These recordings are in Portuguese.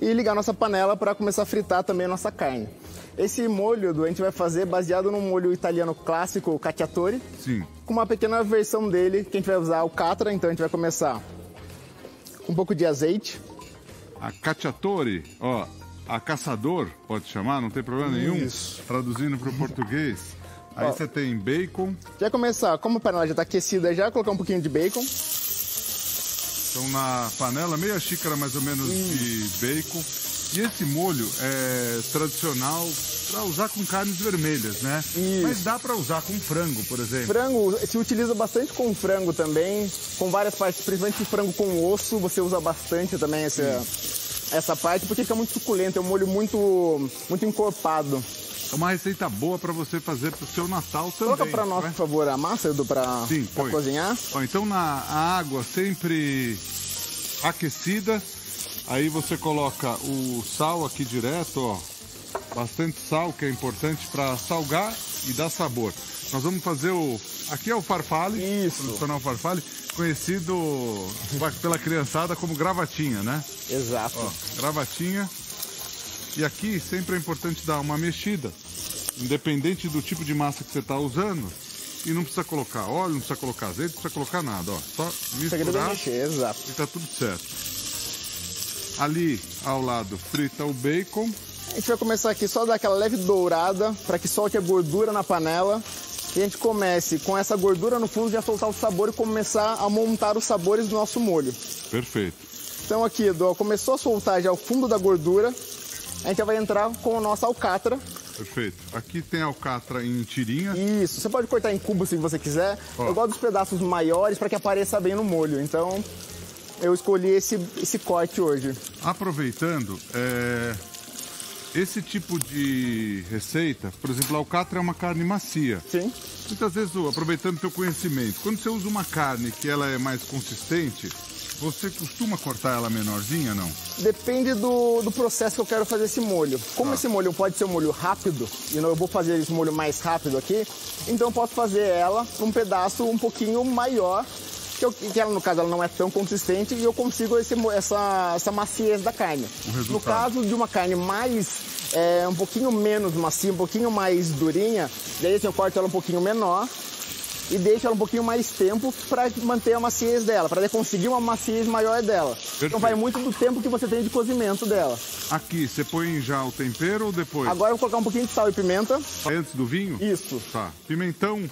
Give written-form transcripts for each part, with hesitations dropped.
e ligar nossa panela para começar a fritar também a nossa carne. Esse molho a gente vai fazer baseado num molho italiano clássico, o caçador. Sim. Com uma pequena versão dele, que a gente vai usar alcatra. Então a gente vai começar com um pouco de azeite. A caçador, ó, a caçador, pode chamar, não tem problema nenhum. Isso. Traduzindo para o português. Aí ó, você tem bacon. Já começar, como a panela já está aquecida, já colocar um pouquinho de bacon. Então na panela, meia xícara mais ou menos de bacon. E esse molho é tradicional para usar com carnes vermelhas, né? Isso. Mas dá para usar com frango, por exemplo. Frango, se utiliza bastante com frango também, com várias partes, principalmente frango com osso, você usa bastante também essa parte, porque fica muito suculento, é um molho muito encorpado. É uma receita boa para você fazer pro seu Natal também. Coloca para nós, por favor, a massa, Edu, para cozinhar. Ó, então a água sempre aquecida. Aí você coloca o sal aqui direto, ó, bastante sal, que é importante para salgar e dar sabor. Nós vamos fazer aqui é o farfalle, o tradicional farfalle, conhecido pela criançada como gravatinha, né? Exato. Ó, gravatinha. E aqui sempre é importante dar uma mexida, independente do tipo de massa que você está usando. E não precisa colocar óleo, não precisa colocar azeite, não precisa colocar nada, ó. Só misturar e tá tudo certo. Ali ao lado frita o bacon. A gente vai começar aqui só dar aquela leve dourada para que solte a gordura na panela. E a gente comece com essa gordura no fundo já soltar o sabor e começar a montar os sabores do nosso molho. Perfeito. Então aqui, Edu, começou a soltar já o fundo da gordura. A gente vai entrar com a nossa alcatra. Perfeito. Aqui tem alcatra em tirinha. Isso. Você pode cortar em cubos se você quiser. Ó. Eu gosto dos pedaços maiores para que apareça bem no molho. Então... eu escolhi esse corte hoje. Aproveitando, esse tipo de receita, por exemplo, a alcatra é uma carne macia. Sim. Muitas vezes, aproveitando o teu conhecimento, quando você usa uma carne que ela é mais consistente, você costuma cortar ela menorzinha, não? Depende do processo que eu quero fazer esse molho. Como esse molho pode ser um molho rápido, e eu vou fazer esse molho mais rápido aqui, então eu posso fazer ela um pedaço um pouquinho maior, que ela, no caso, ela não é tão consistente e eu consigo essa maciez da carne. No caso de uma carne mais, um pouquinho menos macia, um pouquinho mais durinha, daí assim, eu corto ela um pouquinho menor e deixo ela um pouquinho mais tempo para manter a maciez dela, para conseguir uma maciez maior dela. Perfeito. Então vai muito do tempo que você tem de cozimento dela. Aqui, você põe já o tempero ou depois? Agora eu vou colocar um pouquinho de sal e pimenta. Antes do vinho? Isso. Tá. Pimentão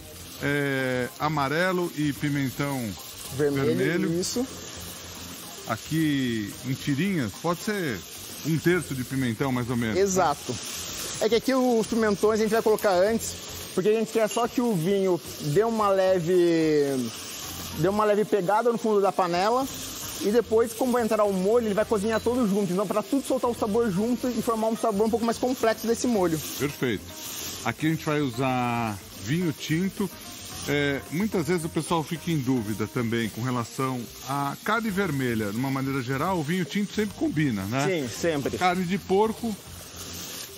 amarelo e pimentão... Vermelho, isso. Aqui em tirinhas, pode ser um terço de pimentão, mais ou menos. Exato. É que aqui os pimentões a gente vai colocar antes, porque a gente quer só que o vinho dê uma leve pegada no fundo da panela e depois, como vai entrar o molho, ele vai cozinhar todo junto. Então, para tudo soltar o sabor junto e formar um sabor um pouco mais complexo desse molho. Perfeito. Aqui a gente vai usar vinho tinto. Muitas vezes o pessoal fica em dúvida também com relação à carne vermelha. De uma maneira geral, o vinho tinto sempre combina, né? Sim, sempre. Carne de porco...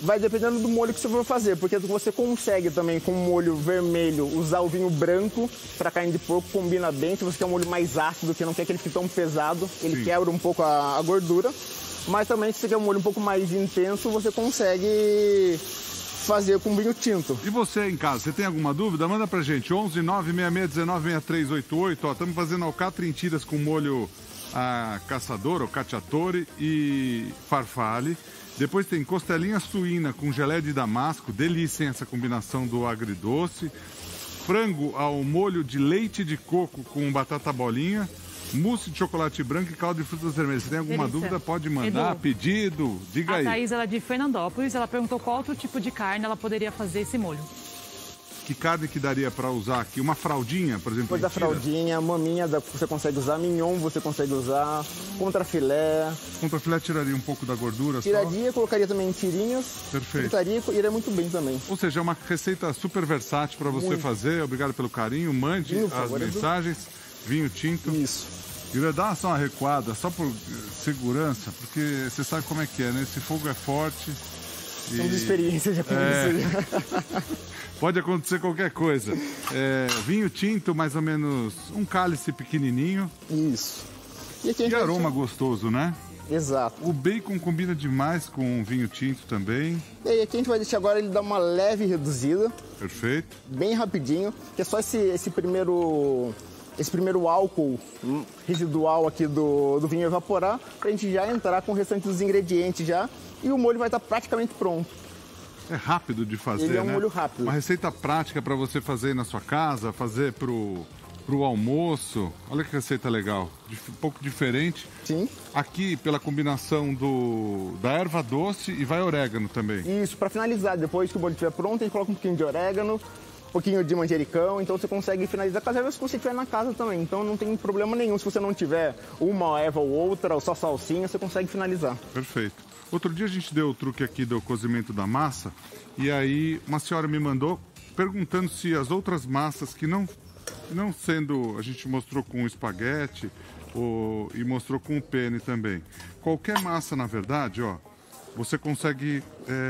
vai dependendo do molho que você for fazer, porque você consegue também com molho vermelho usar o vinho branco para carne de porco, combina bem. Se você quer um molho mais ácido, que não quer que ele fique tão pesado, ele quebra um pouco a gordura. Mas também se você quer um molho um pouco mais intenso, você consegue... fazer com vinho tinto. E você em casa, você tem alguma dúvida? Manda pra gente, 11 966196388. Ó, estamos fazendo alcatra em tiras com molho caçador, ou caçador e farfalle. Depois tem costelinha suína com gelé de damasco, delícia essa combinação do agridoce. Frango ao molho de leite de coco com batata bolinha. Mousse de chocolate branco e caldo de frutas vermelhas. Se tem alguma dúvida, pode mandar, Edu, pedido, diga aí. A Thaís, ela é de Fernandópolis, ela perguntou qual outro tipo de carne ela poderia fazer esse molho. Que carne que daria para usar aqui? Uma fraldinha, por exemplo? Depois da fraldinha, maminha, você consegue usar, mignon você consegue usar, contrafilé. Contrafilé tiraria um pouco da gordura? Tiraria, colocaria também em tirinhas. Perfeito. Fritaria e iria muito bem também. Ou seja, é uma receita super versátil para você fazer. Obrigado pelo carinho, mande as mensagens. Vinho tinto. Isso. E vai dar só uma recuada, só por segurança, porque você sabe como é que é, né? Esse fogo é forte. Temos experiência já com isso. Pode acontecer qualquer coisa. Vinho tinto, mais ou menos um cálice pequenininho. Isso. E aroma gostoso, né? Exato. O bacon combina demais com um vinho tinto também. E aí, aqui a gente vai deixar agora ele dar uma leve reduzida. Perfeito. Bem rapidinho, que é só esse primeiro álcool residual aqui do vinho evaporar, pra gente já entrar com o restante dos ingredientes já, e o molho vai estar praticamente pronto. É rápido de fazer, né? Ele é um molho rápido. Uma receita prática para você fazer na sua casa, fazer pro almoço. Olha que receita legal, um pouco diferente. Sim. Aqui, pela combinação da erva doce e vai orégano também. Isso, para finalizar, depois que o molho estiver pronto, a gente coloca um pouquinho de orégano, um pouquinho de manjericão, então você consegue finalizar com as ervas que você tiver na casa também. Então não tem problema nenhum, se você não tiver uma erva ou outra, ou só salsinha, você consegue finalizar. Perfeito. Outro dia a gente deu o truque aqui do cozimento da massa, e aí uma senhora me mandou perguntando se as outras massas que não sendo... A gente mostrou com espaguete e mostrou com o penne também. Qualquer massa, na verdade, ó, você consegue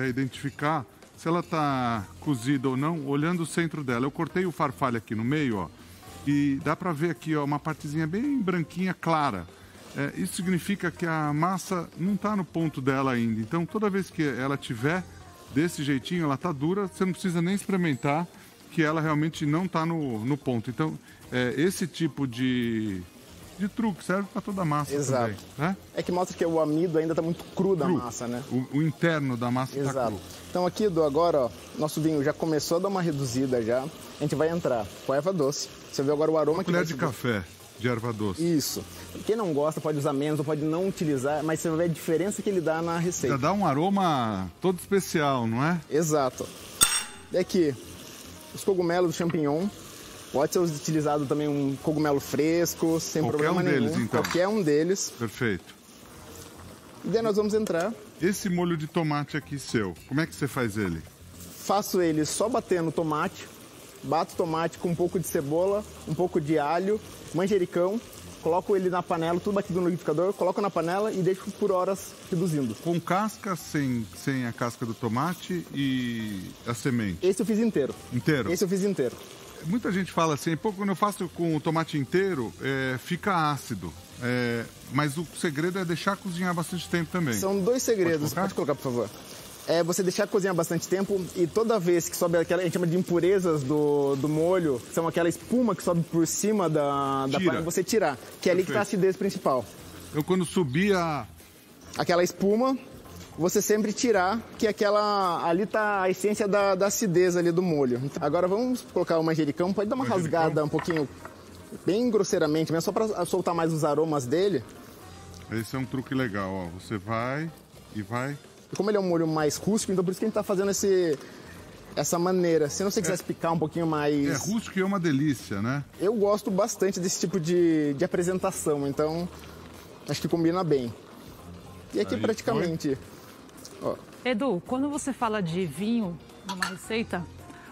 identificar se ela está cozida ou não, olhando o centro dela. Eu cortei o farfalle aqui no meio, ó, e dá para ver aqui, ó, uma partezinha bem branquinha, clara. Isso significa que a massa não está no ponto dela ainda. Então, toda vez que ela tiver desse jeitinho, ela está dura, você não precisa nem experimentar que ela realmente não está no ponto. Então, esse tipo de truque serve para toda a massa. Exato. Também, né? É que mostra que o amido ainda está muito cru da massa, né? O interno da massa está cru. Então aqui, Edu, agora, ó, nosso vinho já começou a dar uma reduzida já. A gente vai entrar com a erva doce. Você vê agora o aroma que vai subir. Colher de café de erva doce. Isso. Quem não gosta pode usar menos ou pode não utilizar, mas você vê a diferença que ele dá na receita. Já dá um aroma todo especial, não é? Exato. E aqui, os cogumelos do champignon. Pode ser utilizado também um cogumelo fresco, sem problema nenhum. Qualquer um deles, então. Qualquer um deles. Perfeito. E daí nós vamos entrar. Esse molho de tomate aqui seu, como é que você faz ele? Faço ele só batendo tomate. Bato o tomate com um pouco de cebola, um pouco de alho, manjericão. Coloco ele na panela, tudo batido no liquidificador, coloco na panela e deixo por horas reduzindo. Com casca, sem a casca do tomate e a semente? Esse eu fiz inteiro. Inteiro? Esse eu fiz inteiro. Muita gente fala assim, pô, quando eu faço com o tomate inteiro, fica ácido. Mas o segredo é deixar cozinhar bastante tempo também. São dois segredos. Pode colocar, por favor. Você deixar cozinhar bastante tempo e toda vez que sobe aquela, a gente chama de impurezas do molho, são aquela espuma que sobe por cima da panela, você tirar, que é ali que está a acidez principal. Eu quando subia aquela espuma, você sempre tirar, que aquela ali está a essência da acidez ali do molho. Então, agora vamos colocar o manjericão, pode dar uma rasgada um pouquinho, bem grosseiramente, mas só para soltar mais os aromas dele. Esse é um truque legal, ó. Você vai e vai... Como ele é um molho mais rústico, então por isso que a gente está fazendo essa maneira. Se você quisesse picar um pouquinho mais... Rústico e é uma delícia, né? Eu gosto bastante desse tipo de apresentação, então acho que combina bem. E aqui aí, praticamente... Ó. Edu, quando você fala de vinho numa receita,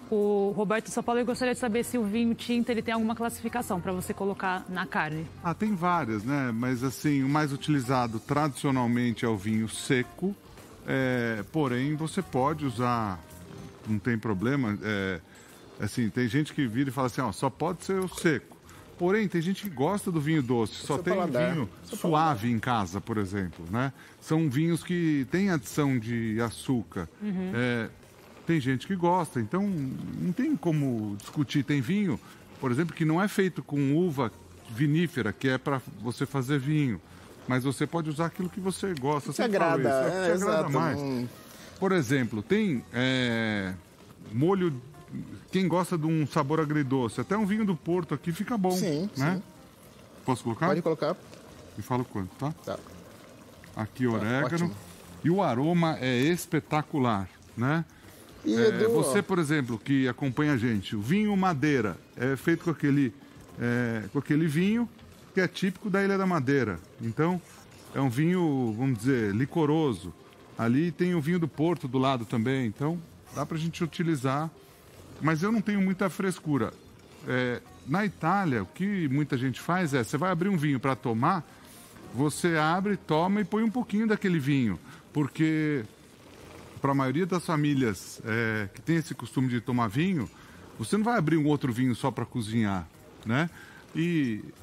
o Roberto São Paulo gostaria de saber se o vinho tinto ele tem alguma classificação para você colocar na carne. Ah, tem várias, né? Mas assim, o mais utilizado tradicionalmente é o vinho seco. Porém, você pode usar, não tem problema, assim, tem gente que vira e fala assim, ó, só pode ser o seco. Porém, tem gente que gosta do vinho doce, só tem um vinho suave em casa, por exemplo, né? São vinhos que têm adição de açúcar. Uhum. Tem gente que gosta, então não tem como discutir. Tem vinho, por exemplo, que não é feito com uva vinífera, que é para você fazer vinho. Mas você pode usar aquilo que você gosta. Te agrada, agrada mais. Por exemplo, tem molho, quem gosta de um sabor agridoce, até um vinho do Porto aqui fica bom, sim, né? Sim. Posso colocar? Pode colocar. Me fala o quanto, tá? Tá. Aqui orégano. Ótimo. E o aroma é espetacular, né? E você, por exemplo, que acompanha a gente, o vinho Madeira é feito com aquele vinho que é típico da Ilha da Madeira. Então, é um vinho, vamos dizer, licoroso. Ali tem o vinho do Porto do lado também, então dá pra gente utilizar. Mas eu não tenho muita frescura. Na Itália, o que muita gente faz é, você vai abrir um vinho para tomar, você abre, toma e põe um pouquinho daquele vinho. Porque para a maioria das famílias que tem esse costume de tomar vinho, você não vai abrir um outro vinho só para cozinhar, né?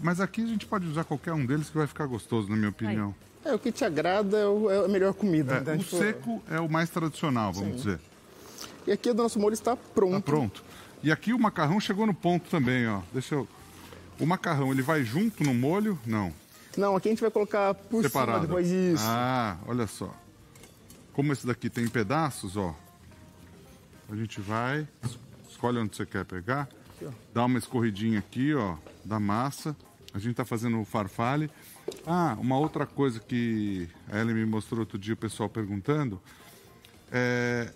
Mas aqui a gente pode usar qualquer um deles que vai ficar gostoso, na minha opinião. É, o que te agrada é a melhor comida. É, né? O seco é o mais tradicional, vamos dizer. E aqui o nosso molho está pronto. Está pronto. E aqui o macarrão chegou no ponto também, ó. Deixa eu... O macarrão, ele vai junto no molho? Não. Não, aqui a gente vai colocar por separado. Cima depois disso. Ah, olha só. Como esse daqui tem pedaços, ó. A gente vai, escolhe onde você quer pegar. Aqui, dá uma escorridinha aqui, ó, da massa. A gente tá fazendo o farfalle. Ah, uma outra coisa que a Ellen me mostrou outro dia, o pessoal perguntando, é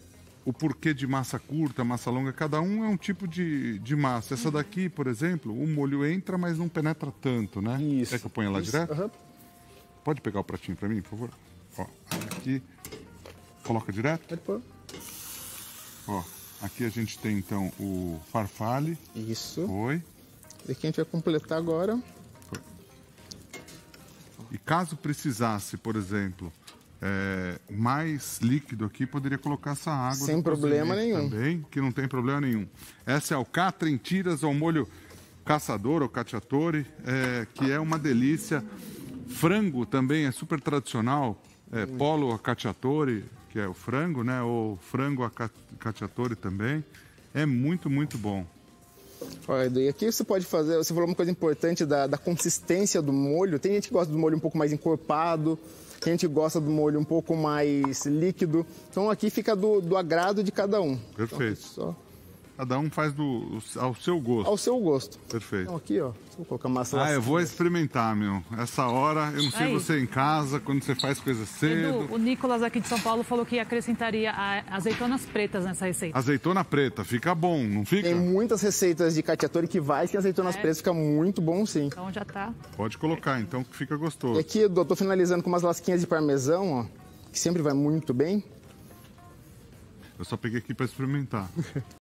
o porquê de massa curta, massa longa. Cada um é um tipo de massa. Essa daqui, por exemplo, o molho entra, mas não penetra tanto, né? Isso. Quer que eu ponha lá direto? Uhum. Pode pegar o pratinho pra mim, por favor? Ó, aqui. Coloca direto. Pode pôr. Ó, aqui a gente tem, então, o farfalle. Isso. Foi. E aqui a gente vai completar agora. E caso precisasse, por exemplo, mais líquido aqui, poderia colocar essa água. Sem problema nenhum. Também, que não tem problema nenhum. Essa é alcatra em tiras ao molho caçador ou cacciatore, que é uma delícia. Frango também é super tradicional. Polo a cacciatore, que é o frango, né? Ou frango a cacciatore também. É muito, muito bom. Olha, Edu, e aqui você pode fazer, você falou uma coisa importante da consistência do molho. Tem gente que gosta do molho um pouco mais encorpado, tem gente que gosta do molho um pouco mais líquido. Então aqui fica do agrado de cada um. Perfeito. Então, cada um faz ao seu gosto. Ao seu gosto. Perfeito. Então aqui, ó, vou colocar massa lá. Ah, eu vou experimentar, meu. Essa hora, eu não sei você em casa, quando você faz coisa cedo. Edu, o Nicolas aqui de São Paulo falou que acrescentaria azeitonas pretas nessa receita. Azeitona preta, fica bom, não fica? Tem muitas receitas de cacciatore que vai sem azeitonas pretas, fica muito bom sim. Então já tá. Pode colocar, então, que fica gostoso. E aqui, Edu, eu tô finalizando com umas lasquinhas de parmesão, ó, que sempre vai muito bem. Eu só peguei aqui para experimentar.